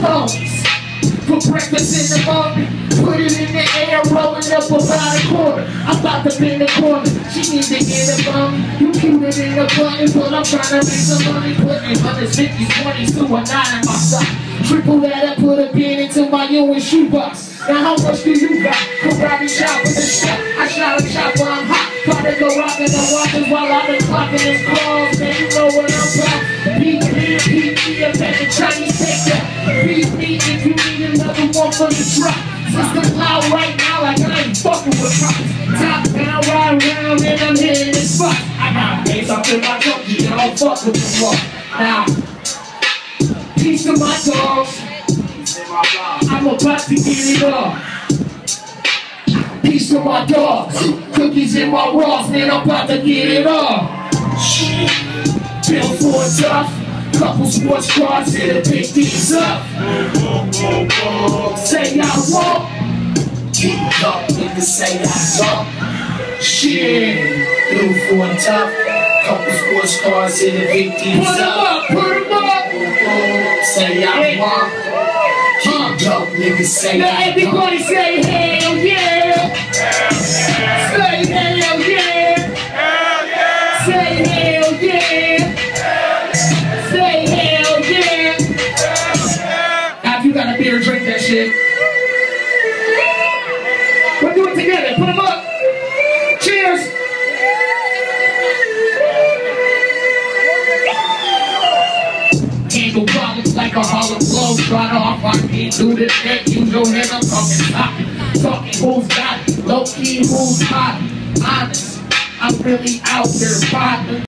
phones. For breakfast in the morning, put it in the air, rolling up about a quarter. I'm about to bend the corner, she need to get a bum. You cuter than a button, but I'm trying to make some money. Putting 150, 20s to a 9 in my sock. Triple that up, put a pin into my Ewing shoebox. Now how much do you got? Karate shop with the shot. I shot a chopper, I'm hot. Try to go rockin' the watches while I'm clockin' his claws. Man, you know what I'm about. Beat me up at the Chinese takedown. Beat me if you need another one from the truck. System loud right now like I ain't fuckin' with props. Top down, ride round, and I'm hitting this fuck. I got bass off in my junkie, and I don't fuck with this one. Now, peace to my dogs. I'm about to get it off. Peace to my dogs, cookies in my raws, man, I'm about to get it up. Built for a tough, couple sports cars here to pick these up. Say I walk, keep up, niggas say I walk. Shit, built for a tough, couple sports cars here to pick these up. Put 'em up, say I walk, keep up, niggas say I walk. Now everybody say hell yeah. Say hell yeah! Hell yeah! Say hell yeah! Hell yeah! Say hell yeah! Hell yeah! Now if you got a beer, drink that shit. We'll do it together. Put 'em up. Cheers! Handle problems like a hollow blow. Try to off, I can't do this. Can't use your head. I'm talking who's got it. Low-key, who's hot? Honest, I'm really out there vibing.